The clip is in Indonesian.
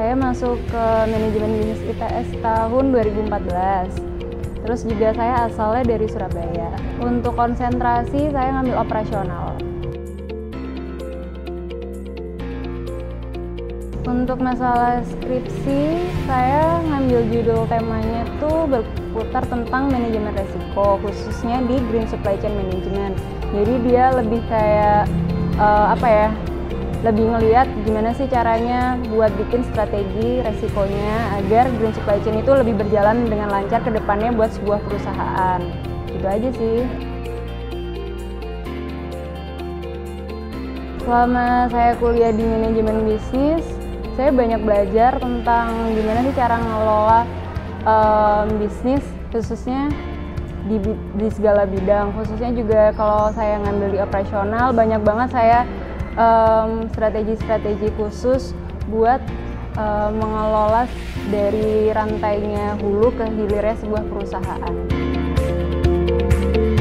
Saya masuk ke manajemen bisnis ITS tahun 2014. Terus juga saya asalnya dari Surabaya. Untuk konsentrasi saya ngambil operasional. Untuk masalah skripsi, saya ngambil judul temanya itu berputar tentang manajemen resiko, khususnya di green supply chain management. Jadi dia lebih kayak lebih ngelihat gimana sih caranya buat bikin strategi resikonya agar green supply chain itu lebih berjalan dengan lancar ke depannya buat sebuah perusahaan. Gitu aja sih. Selama saya kuliah di manajemen bisnis, saya banyak belajar tentang gimana sih cara ngelola bisnis, khususnya di segala bidang. Khususnya juga kalau saya ngambil di operasional, banyak banget saya strategi-strategi khusus buat mengelola dari rantainya hulu ke hilirnya sebuah perusahaan.